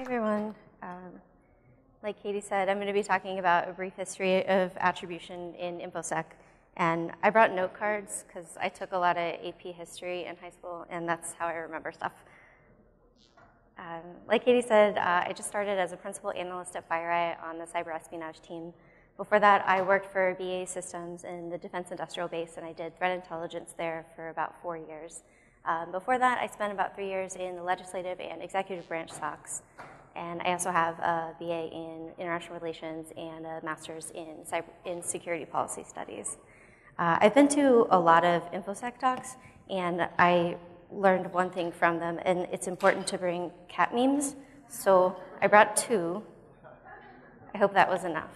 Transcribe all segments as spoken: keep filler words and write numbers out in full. Hi, everyone. Um, like Katie said, I'm going to be talking about a brief history of attribution in InfoSec. And I brought note cards because I took a lot of A P history in high school, and that's how I remember stuff. Um, like Katie said, uh, I just started as a principal analyst at FireEye on the cyber espionage team. Before that, I worked for B A Systems in the defense industrial base, and I did threat intelligence there for about four years. Um, before that, I spent about three years in the legislative and executive branch S O Cs, and I also have a B A in international relations and a master's in, cyber, in security policy studies. Uh, I've been to a lot of InfoSec talks, and I learned one thing from them, and it's important to bring cat memes, so I brought two. I hope that was enough.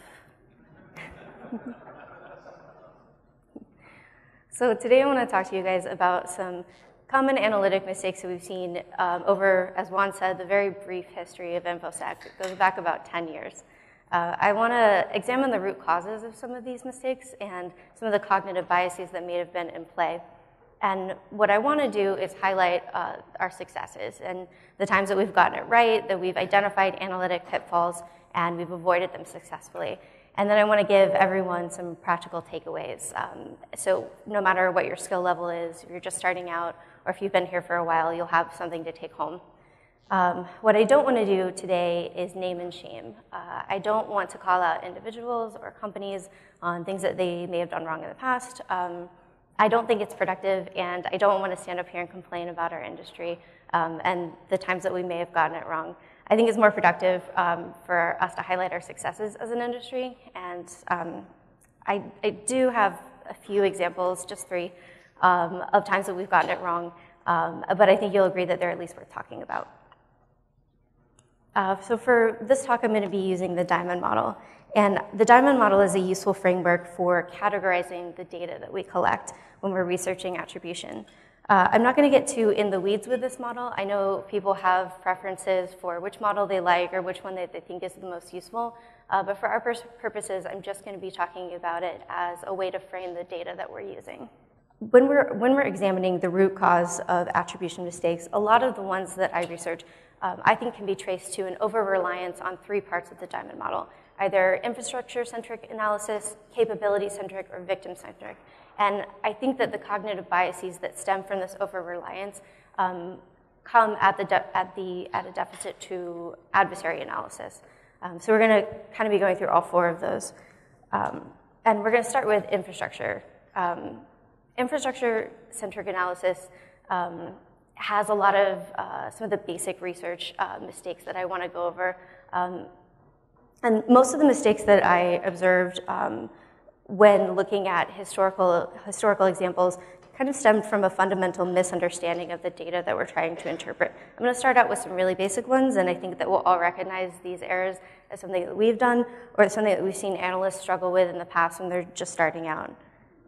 So today I want to talk to you guys about some common analytic mistakes that we've seen um, over, as Juan said, the very brief history of InfoSec. It goes back about ten years. Uh, I want to examine the root causes of some of these mistakes and some of the cognitive biases that may have been in play. And what I want to do is highlight uh, our successes and the times that we've gotten it right, that we've identified analytic pitfalls, and we've avoided them successfully. And then I want to give everyone some practical takeaways. Um, so no matter what your skill level is, if you're just starting out, or if you've been here for a while, you'll have something to take home. Um, what I don't want to do today is name and shame. Uh, I don't want to call out individuals or companies on things that they may have done wrong in the past. Um, I don't think it's productive, and I don't want to stand up here and complain about our industry um, and the times that we may have gotten it wrong. I think it's more productive um, for us to highlight our successes as an industry, and um, I, I do have a few examples, just three, um, of times that we've gotten it wrong, um, but I think you'll agree that they're at least worth talking about. Uh, so for this talk, I'm going to be using the Diamond Model, and the Diamond Model is a useful framework for categorizing the data that we collect when we're researching attribution. Uh, I'm not going to get too in the weeds with this model. I know people have preferences for which model they like or which one that they think is the most useful, uh, but for our purposes, I'm just going to be talking about it as a way to frame the data that we're using. When we're, when we're examining the root cause of attribution mistakes, a lot of the ones that I research, um, I think can be traced to an over-reliance on three parts of the Diamond Model, either infrastructure-centric analysis, capability-centric, or victim-centric. And I think that the cognitive biases that stem from this over-reliance um, come at, the de at, the, at a deficit to adversary analysis. Um, so we're going to kind of be going through all four of those. Um, and we're going to start with infrastructure. Um, infrastructure-centric analysis um, has a lot of uh, some of the basic research uh, mistakes that I want to go over. Um, and most of the mistakes that I observed um, when looking at historical, historical examples kind of stemmed from a fundamental misunderstanding of the data that we're trying to interpret. I'm going to start out with some really basic ones, and I think that we'll all recognize these errors as something that we've done or something that we've seen analysts struggle with in the past when they're just starting out.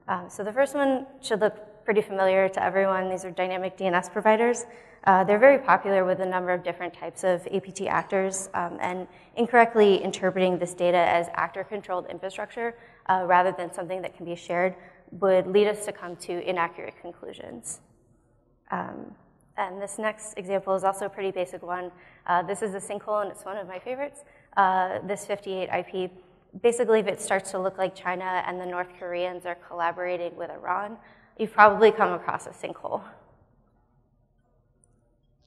Um, so the first one should look pretty familiar to everyone. These are dynamic D N S providers. Uh, they're very popular with a number of different types of A P T actors, um, and incorrectly interpreting this data as actor-controlled infrastructure uh, rather than something that can be shared would lead us to come to inaccurate conclusions. Um, and this next example is also a pretty basic one. Uh, this is a sinkhole, and it's one of my favorites, uh, this fifty-eight I P. Basically, if it starts to look like China and the North Koreans are collaborating with Iran, you've probably come across a sinkhole.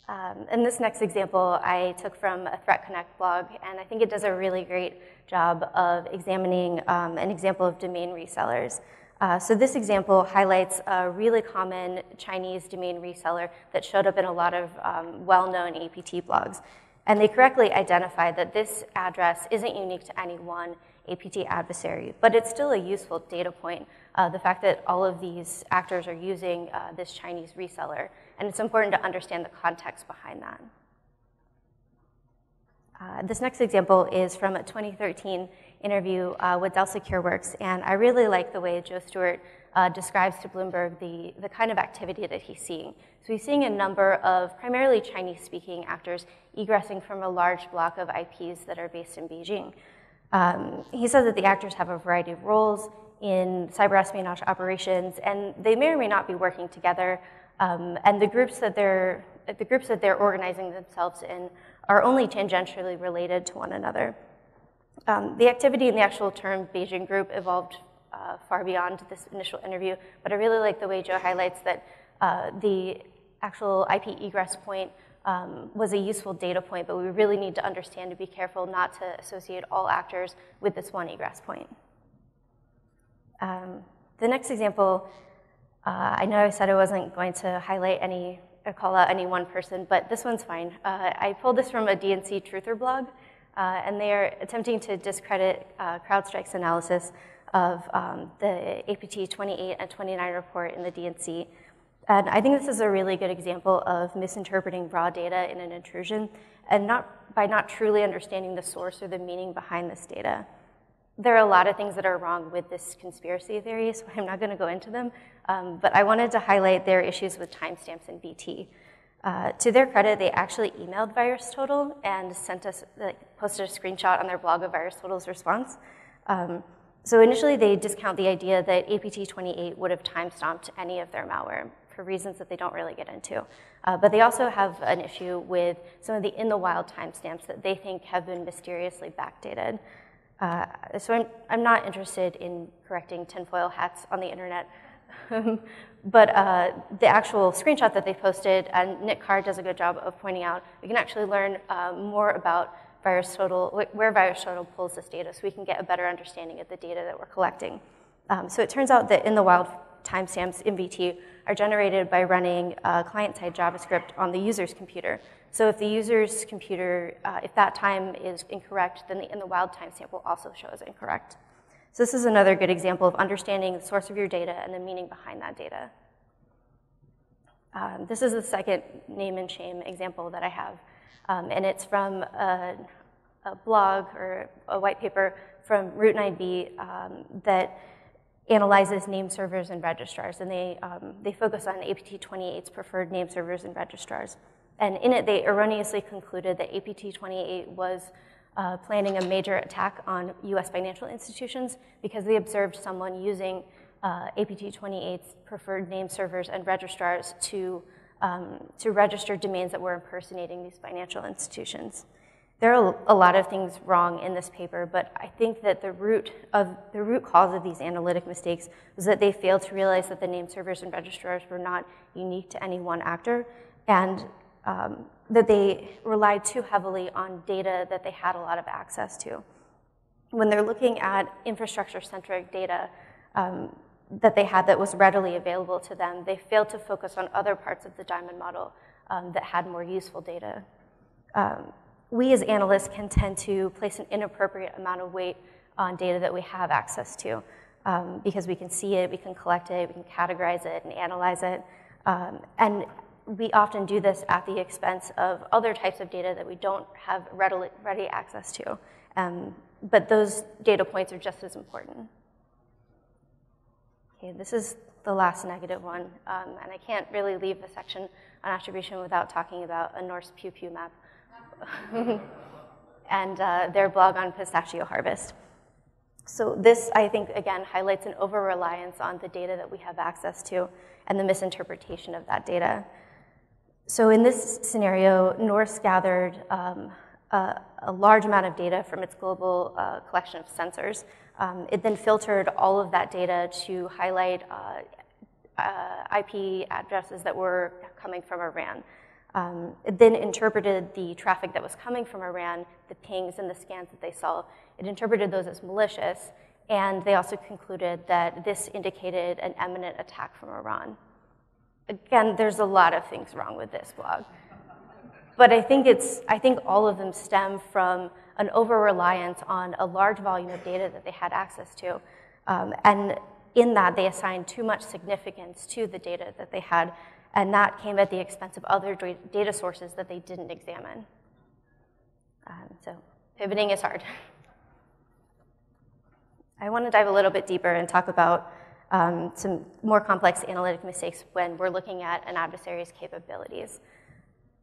Um, and this next example I took from a ThreatConnect blog, and I think it does a really great job of examining um, an example of domain resellers. Uh, so this example highlights a really common Chinese domain reseller that showed up in a lot of um, well-known A P T blogs. And they correctly identified that this address isn't unique to any one A P T adversary, but it's still a useful data point, uh, the fact that all of these actors are using uh, this Chinese reseller, and it's important to understand the context behind that. Uh, this next example is from a twenty thirteen interview uh, with Dell SecureWorks, and I really like the way Joe Stewart uh, describes to Bloomberg the, the kind of activity that he's seeing. So he's seeing a number of primarily Chinese-speaking actors egressing from a large block of I Ps that are based in Beijing. Um, he says that the actors have a variety of roles in cyber espionage operations, and they may or may not be working together, um, and the groups that they're the groups that they're organizing themselves in are only tangentially related to one another. Um, the activity in the actual term Beijing group evolved uh, far beyond this initial interview, but I really like the way Joe highlights that uh, the actual I P egress point um, was a useful data point, but we really need to understand to be careful not to associate all actors with this one egress point. Um, the next example, uh, I know I said I wasn't going to highlight any or call out any one person, but this one's fine. Uh, I pulled this from a D N C truther blog, uh, and they are attempting to discredit uh, CrowdStrike's analysis of um, the A P T twenty-eight and twenty-nine report in the D N C. And I think this is a really good example of misinterpreting raw data in an intrusion and not by not truly understanding the source or the meaning behind this data. There are a lot of things that are wrong with this conspiracy theory, so I'm not going to go into them, um, but I wanted to highlight their issues with timestamps and B T. Uh, to their credit, they actually emailed VirusTotal and sent us, like, posted a screenshot on their blog of VirusTotal's response. Um, so initially, they discount the idea that A P T twenty-eight would have timestamped any of their malware for reasons that they don't really get into. Uh, but they also have an issue with some of the in-the-wild timestamps that they think have been mysteriously backdated. Uh, so I'm, I'm not interested in correcting tinfoil hats on the internet, but uh, the actual screenshot that they posted, and Nick Carr does a good job of pointing out, we can actually learn uh, more about VirusTotal, where VirusTotal pulls this data, so we can get a better understanding of the data that we're collecting. Um, so it turns out that in the wild timestamps in B T are generated by running uh, client-side JavaScript on the user's computer. So if the user's computer, uh, if that time is incorrect, then the in the wild timestamp will also show as incorrect. So this is another good example of understanding the source of your data and the meaning behind that data. Um, this is the second name and shame example that I have, um, and it's from a, a blog or a white paper from Root nine B um, that analyzes name servers and registrars, and they, um, they focus on A P T twenty-eight's preferred name servers and registrars. And in it, they erroneously concluded that A P T twenty-eight was uh, planning a major attack on U S financial institutions because they observed someone using uh, A P T twenty-eight's preferred name servers and registrars to, um, to register domains that were impersonating these financial institutions. There are a lot of things wrong in this paper, but I think that the root of the root cause of these analytic mistakes was that they failed to realize that the name servers and registrars were not unique to any one actor, and um, that they relied too heavily on data that they had a lot of access to. When they're looking at infrastructure-centric data um, that they had that was readily available to them, they failed to focus on other parts of the Diamond model um, that had more useful data. Um, We as analysts can tend to place an inappropriate amount of weight on data that we have access to um, because we can see it, we can collect it, we can categorize it and analyze it. Um, and we often do this at the expense of other types of data that we don't have readily, ready access to. Um, but those data points are just as important. Okay, this is the last negative one, um, and I can't really leave the section on attribution without talking about a Norse pew pew map. and uh, their blog on pistachio harvest. So this, I think, again, highlights an over-reliance on the data that we have access to and the misinterpretation of that data. So in this scenario, Norse gathered um, a, a large amount of data from its global uh, collection of sensors. Um, it then filtered all of that data to highlight uh, uh, I P addresses that were coming from Iran. Um, it then interpreted the traffic that was coming from Iran, the pings and the scans that they saw. It interpreted those as malicious, and they also concluded that this indicated an imminent attack from Iran. Again, there's a lot of things wrong with this blog. But I think, it's, I think all of them stem from an over-reliance on a large volume of data that they had access to. Um, and in that, they assigned too much significance to the data that they had, and that came at the expense of other data sources that they didn't examine. Um, so pivoting is hard. I want to dive a little bit deeper and talk about um, some more complex analytic mistakes when we're looking at an adversary's capabilities.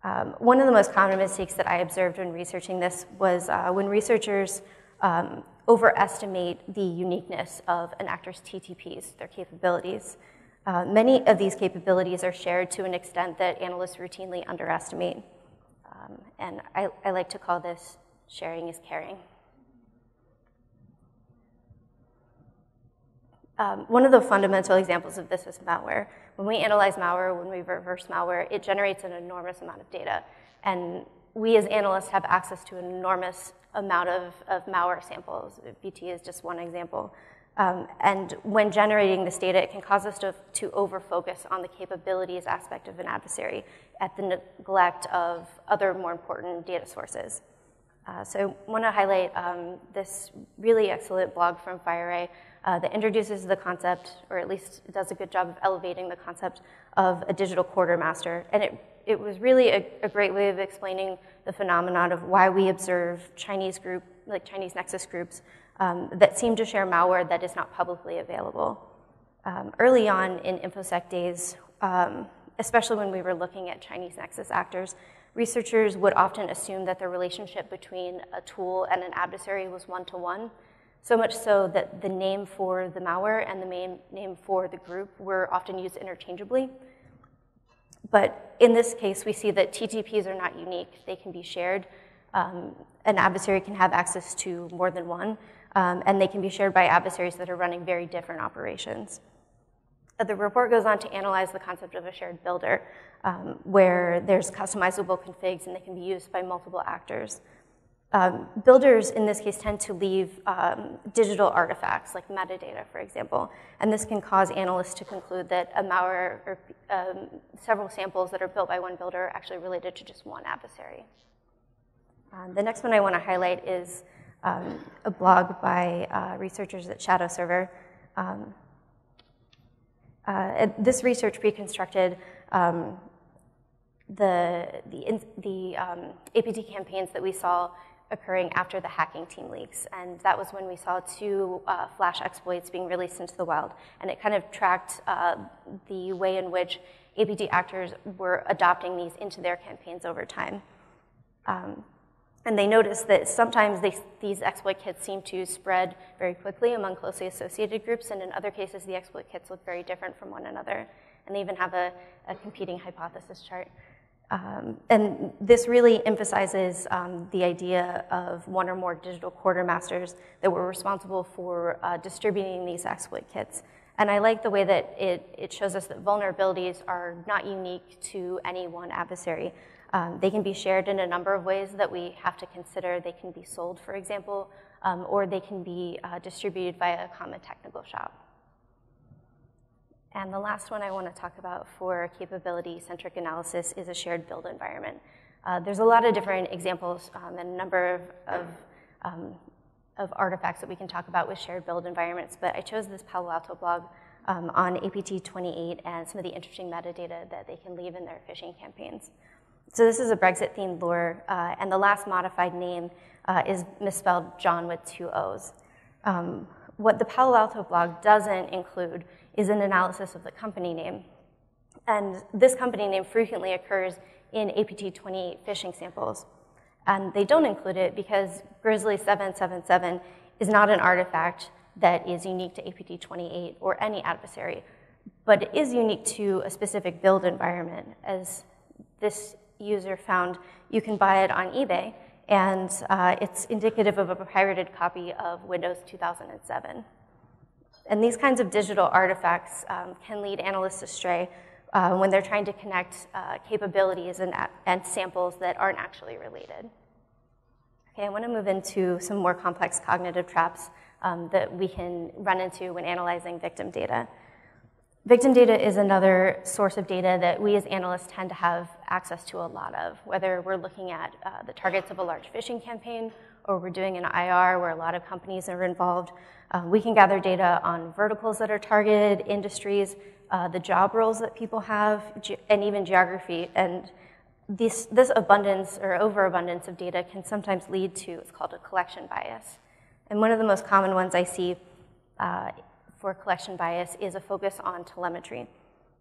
Um, one of the most common mistakes that I observed when researching this was uh, when researchers um, overestimate the uniqueness of an actor's T T Ps, their capabilities. Uh, many of these capabilities are shared to an extent that analysts routinely underestimate. Um, and I, I like to call this sharing is caring. Um, one of the fundamental examples of this is malware. When we analyze malware, when we reverse malware, it generates an enormous amount of data. And we as analysts have access to an enormous amount of, of malware samples. B T is just one example. Um, and when generating this data, it can cause us to, to over-focus on the capabilities aspect of an adversary at the neglect of other more important data sources. Uh, so I want to highlight um, this really excellent blog from FireEye uh, that introduces the concept, or at least does a good job of elevating the concept of a digital quartermaster. And it, it was really a, a great way of explaining the phenomenon of why we observe Chinese group, like Chinese nexus groups Um, that seem to share malware that is not publicly available. Um, early on in InfoSec days, um, especially when we were looking at Chinese nexus actors, researchers would often assume that the relationship between a tool and an adversary was one-to-one, so much so that the name for the malware and the main name for the group were often used interchangeably. But in this case, we see that T T Ps are not unique. They can be shared. Um, an adversary can have access to more than one. Um, and they can be shared by adversaries that are running very different operations. The report goes on to analyze the concept of a shared builder, um, where there's customizable configs and they can be used by multiple actors. Um, builders, in this case, tend to leave um, digital artifacts, like metadata, for example, and this can cause analysts to conclude that a malware or um, several samples that are built by one builder are actually related to just one adversary. Um, the next one I want to highlight is Um, a blog by uh, researchers at Shadow Server. Um, uh, this research reconstructed um, the, the, the um, A P T campaigns that we saw occurring after the hacking team leaks, and that was when we saw two uh, flash exploits being released into the wild, and it kind of tracked uh, the way in which A P T actors were adopting these into their campaigns over time. Um, And they noticed that sometimes they, these exploit kits seem to spread very quickly among closely associated groups, and in other cases, the exploit kits look very different from one another. And they even have a, a competing hypothesis chart. Um, and this really emphasizes um, the idea of one or more digital quartermasters that were responsible for uh, distributing these exploit kits. And I like the way that it, it shows us that vulnerabilities are not unique to any one adversary. Um, they can be shared in a number of ways that we have to consider. They can be sold, for example, um, or they can be uh, distributed by a common technical shop. And the last one I want to talk about for capability-centric analysis is a shared build environment. Uh, there's a lot of different examples um, and a number of, of, um, of artifacts that we can talk about with shared build environments, but I chose this Palo Alto blog um, on A P T twenty-eight and some of the interesting metadata that they can leave in their phishing campaigns. So this is a Brexit-themed lure, uh, and the last modified name uh, is misspelled John with two O's. Um, what the Palo Alto blog doesn't include is an analysis of the company name. And this company name frequently occurs in A P T twenty-eight phishing samples. And they don't include it because Grizzly seven seven seven is not an artifact that is unique to A P T twenty-eight or any adversary, but it is unique to a specific build environment. As this user found, you can buy it on eBay, and uh, it's indicative of a pirated copy of Windows two thousand seven. And these kinds of digital artifacts um, can lead analysts astray uh, when they're trying to connect uh, capabilities and, and samples that aren't actually related. Okay, I want to move into some more complex cognitive traps um, that we can run into when analyzing victim data. Victim data is another source of data that we as analysts tend to have access to a lot of, whether we're looking at uh, the targets of a large phishing campaign or we're doing an I R where a lot of companies are involved. Uh, we can gather data on verticals that are targeted, industries, uh, the job roles that people have, and even geography. And this, this abundance or overabundance of data can sometimes lead to what's called a collection bias. And one of the most common ones I see uh, for collection bias is a focus on telemetry.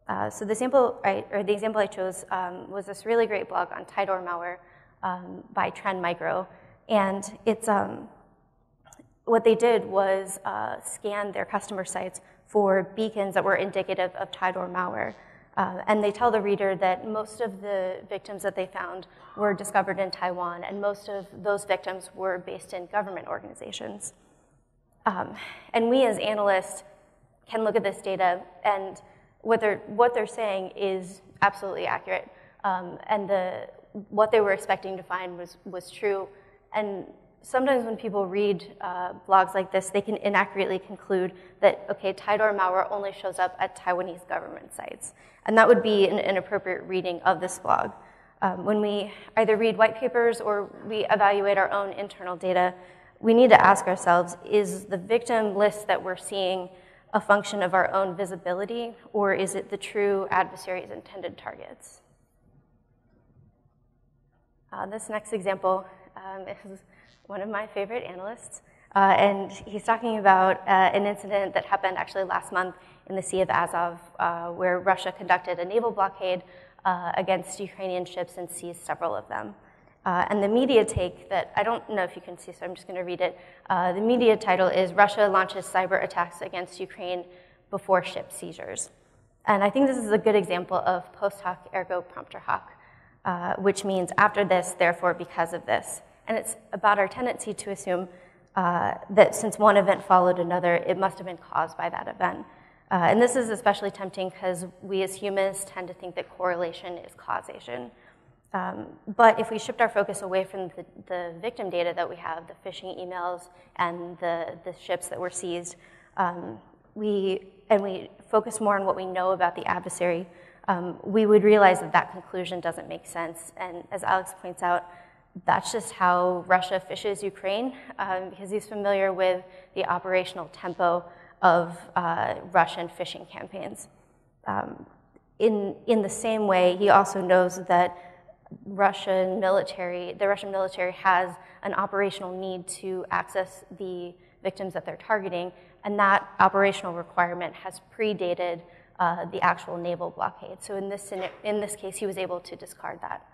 Uh, so the sample, I, or the example I chose um, was this really great blog on Taidoor malware um, by Trend Micro, and it's um, what they did was uh, scan their customer sites for beacons that were indicative of Taidoor malware. Uh, and they tell the reader that most of the victims that they found were discovered in Taiwan, and most of those victims were based in government organizations. Um, and we as analysts can look at this data, and what they're, what they're saying is absolutely accurate. Um, and the, what they were expecting to find was, was true. And sometimes when people read uh, blogs like this, they can inaccurately conclude that, okay, Taidoor malware only shows up at Taiwanese government sites. And that would be an inappropriate reading of this blog. Um, when we either read white papers or we evaluate our own internal data, we need to ask ourselves, is the victim list that we're seeing a function of our own visibility, or is it the true adversary's intended targets? Uh, this next example um, is one of my favorite analysts, uh, and he's talking about uh, an incident that happened actually last month in the Sea of Azov, uh, where Russia conducted a naval blockade uh, against Ukrainian ships and seized several of them. Uh, and the media take that, I don't know if you can see, so I'm just gonna read it. Uh, the media title is, Russia launches cyber attacks against Ukraine before ship seizures. And I think this is a good example of post hoc ergo propter hoc, uh, which means after this, therefore because of this. And it's about our tendency to assume uh, that since one event followed another, it must have been caused by that event. Uh, and this is especially tempting because we as humans tend to think that correlation is causation. Um, but if we shift our focus away from the, the victim data that we have, the phishing emails and the, the ships that were seized, um, we, and we focus more on what we know about the adversary, um, we would realize that that conclusion doesn't make sense. And as Alex points out, that's just how Russia fishes Ukraine, um, because he's familiar with the operational tempo of uh, Russian phishing campaigns. Um, in, in the same way, he also knows that Russian military, the Russian military has an operational need to access the victims that they're targeting, and that operational requirement has predated uh, the actual naval blockade. So in this, in this case, he was able to discard that.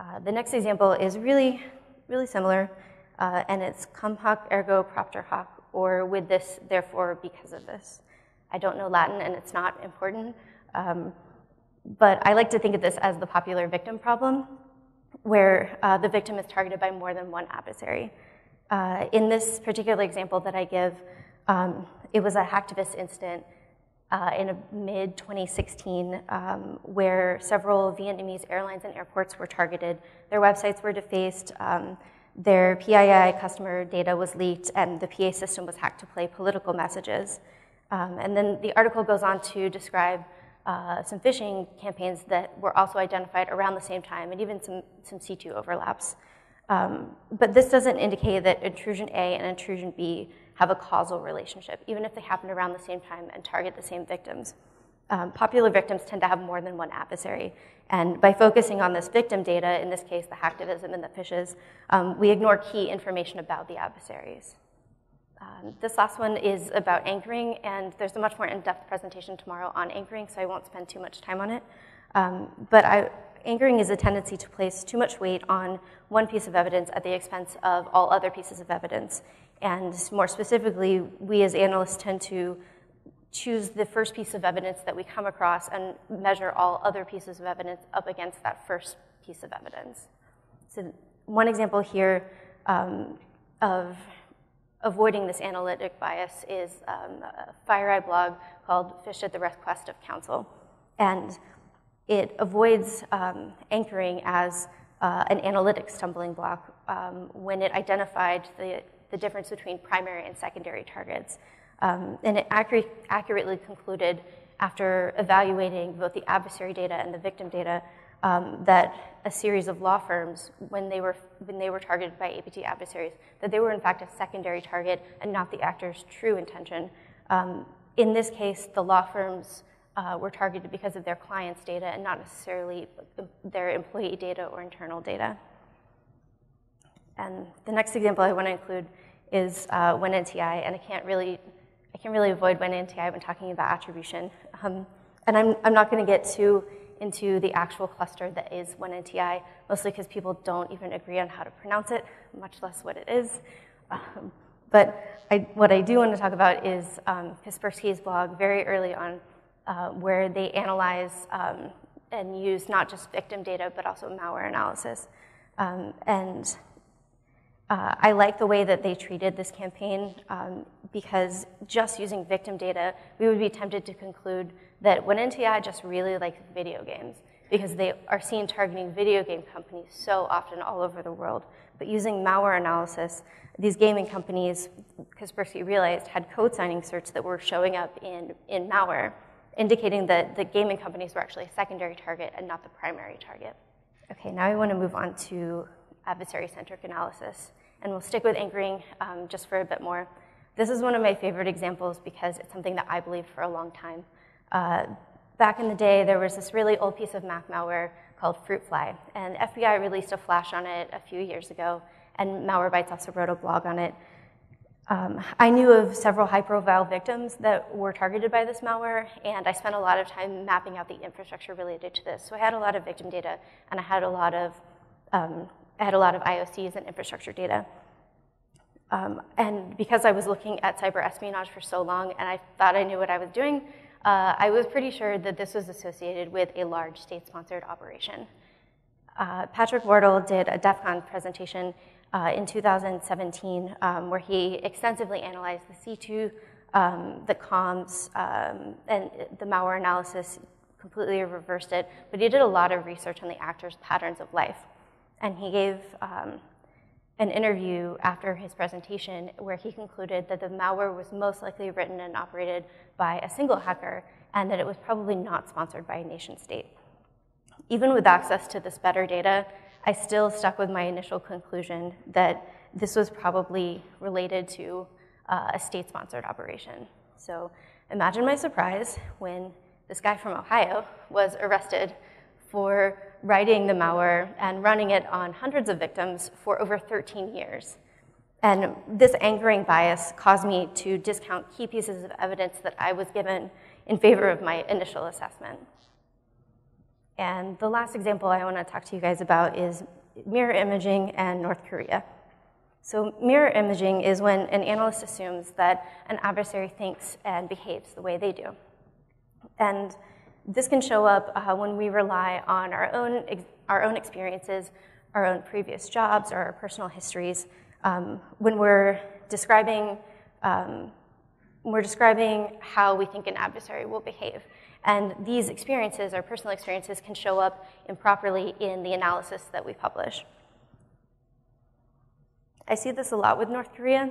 Uh, the next example is really, really similar, uh, and it's cum hoc ergo propter hoc, or with this, therefore, because of this. I don't know Latin, and it's not important. Um, But I like to think of this as the popular victim problem, where uh, the victim is targeted by more than one adversary. Uh, in this particular example that I give, um, it was a hacktivist incident uh, in mid twenty sixteen um, where several Vietnamese airlines and airports were targeted. Their websites were defaced, um, their P I I customer data was leaked, and the P A system was hacked to play political messages. Um, and then the article goes on to describe Uh, some phishing campaigns that were also identified around the same time, and even some, some C two overlaps. Um, but this doesn't indicate that intrusion A and intrusion B have a causal relationship, even if they happen around the same time and target the same victims. Um, popular victims tend to have more than one adversary, and by focusing on this victim data, in this case the hacktivism and the phishes, um, we ignore key information about the adversaries. Um, this last one is about anchoring, and there's a much more in-depth presentation tomorrow on anchoring, so I won't spend too much time on it. Um, but I, anchoring is a tendency to place too much weight on one piece of evidence at the expense of all other pieces of evidence. And more specifically, we as analysts tend to choose the first piece of evidence that we come across and measure all other pieces of evidence up against that first piece of evidence. So one example here um, of avoiding this analytic bias is um, a FireEye blog called Fish at the Request of Counsel. And it avoids um, anchoring as uh, an analytic stumbling block um, when it identified the, the difference between primary and secondary targets. Um, and it accurate, accurately concluded, after evaluating both the adversary data and the victim data, Um, that a series of law firms, when they were when they were targeted by A P T adversaries, that they were in fact a secondary target and not the actor's true intention. Um, in this case, the law firms uh, were targeted because of their clients' data and not necessarily their employee data or internal data. And the next example I want to include is uh, WinNTI, and I can't really I can't really avoid WinNTI when talking about attribution. Um, and I'm I'm not going to get too into the actual cluster that is WinNTI, mostly because people don't even agree on how to pronounce it, much less what it is. Um, But I, what I do want to talk about is um, Kaspersky's blog very early on, uh, where they analyze um, and use not just victim data, but also malware analysis. Um, and uh, I like the way that they treated this campaign, um, because just using victim data, we would be tempted to conclude that WinNTI just really likes video games, because they are seen targeting video game companies so often all over the world. But using malware analysis, these gaming companies, Kaspersky realized, had code signing certs that were showing up in, in malware, indicating that the gaming companies were actually a secondary target and not the primary target. Okay, now we want to move on to adversary-centric analysis. And we'll stick with anchoring um, just for a bit more. This is one of my favorite examples because it's something that I believed for a long time. Uh, Back in the day, there was this really old piece of Mac malware called Fruit Fly, and F B I released a flash on it a few years ago, and Malwarebytes also wrote a blog on it. Um, I knew of several high-profile victims that were targeted by this malware, and I spent a lot of time mapping out the infrastructure related to this. So I had a lot of victim data, and I had a lot of, um, I had a lot of I O Cs and infrastructure data. Um, and because I was looking at cyber espionage for so long, and I thought I knew what I was doing, Uh, I was pretty sure that this was associated with a large state-sponsored operation. Uh, Patrick Wardle did a DEF CON presentation uh, in two thousand seventeen um, where he extensively analyzed the C two, um, the comms, um, and the malware analysis, completely reversed it, but he did a lot of research on the actors' patterns of life. And he gave um, an interview after his presentation where he concluded that the malware was most likely written and operated by a single hacker and that it was probably not sponsored by a nation state. Even with access to this better data, I still stuck with my initial conclusion that this was probably related to uh, a state-sponsored operation. So imagine my surprise when this guy from Ohio was arrested for writing the malware and running it on hundreds of victims for over thirteen years. And this anchoring bias caused me to discount key pieces of evidence that I was given in favor of my initial assessment. And the last example I want to talk to you guys about is mirror imaging and North Korea. So mirror imaging is when an analyst assumes that an adversary thinks and behaves the way they do. And this can show up uh, when we rely on our own, ex our own experiences, our own previous jobs, or our personal histories. Um, when we're describing, um, we're describing how we think an adversary will behave. And these experiences, our personal experiences, can show up improperly in the analysis that we publish. I see this a lot with North Korea.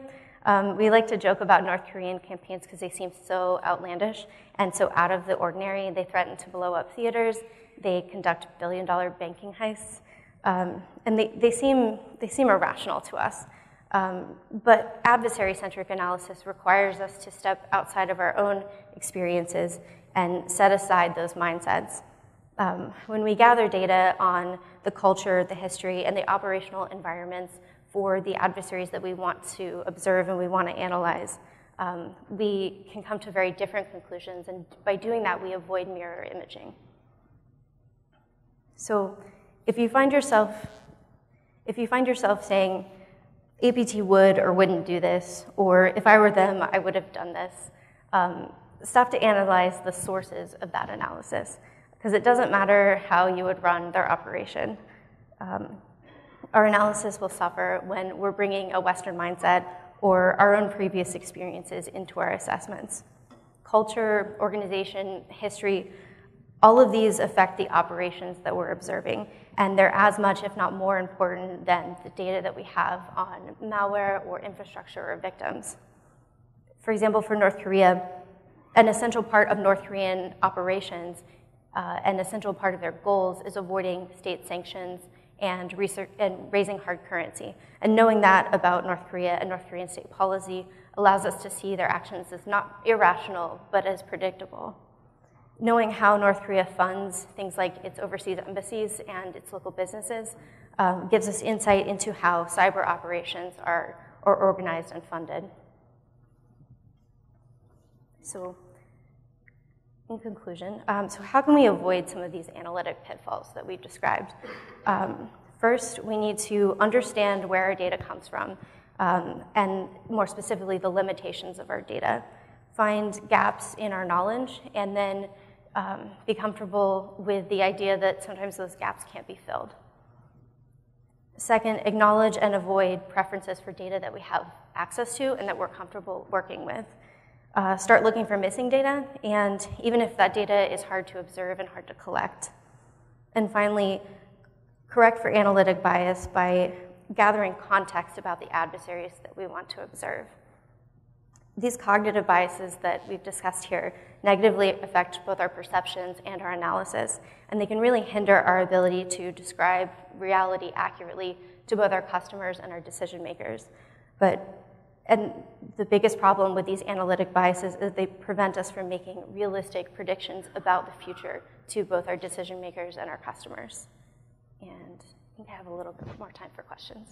Um, we like to joke about North Korean campaigns because they seem so outlandish and so out of the ordinary. They threaten to blow up theaters. They conduct billion-dollar banking heists. Um, and they, they, seem, they seem irrational to us. Um, but adversary-centric analysis requires us to step outside of our own experiences and set aside those mindsets. Um, when we gather data on the culture, the history, and the operational environments for the adversaries that we want to observe and we want to analyze, um, we can come to very different conclusions, and by doing that, we avoid mirror imaging. So if you find yourself, if you find yourself saying, A P T would or wouldn't do this, or if I were them, I would have done this, um, stop to analyze the sources of that analysis, because it doesn't matter how you would run their operation. Um, Our analysis will suffer when we're bringing a Western mindset or our own previous experiences into our assessments. Culture, organization, history, all of these affect the operations that we're observing, and they're as much, if not more important, than the data that we have on malware or infrastructure or victims. For example, for North Korea, an essential part of North Korean operations, uh, an essential part of their goals is avoiding state sanctions and research and raising hard currency. And knowing that about North Korea and North Korean state policy allows us to see their actions as not irrational, but as predictable. Knowing how North Korea funds things like its overseas embassies and its local businesses um, gives us insight into how cyber operations are, are organized and funded. So in conclusion, um, so how can we avoid some of these analytic pitfalls that we've described? Um, First, we need to understand where our data comes from, um, and more specifically, the limitations of our data. Find gaps in our knowledge, and then um, be comfortable with the idea that sometimes those gaps can't be filled. Second, acknowledge and avoid preferences for data that we have access to and that we're comfortable working with. Uh, start looking for missing data, and even if that data is hard to observe and hard to collect. And finally, correct for analytic bias by gathering context about the adversaries that we want to observe. These cognitive biases that we've discussed here negatively affect both our perceptions and our analysis, and they can really hinder our ability to describe reality accurately to both our customers and our decision makers. But and the biggest problem with these analytic biases is they prevent us from making realistic predictions about the future to both our decision makers and our customers. And I think I have a little bit more time for questions.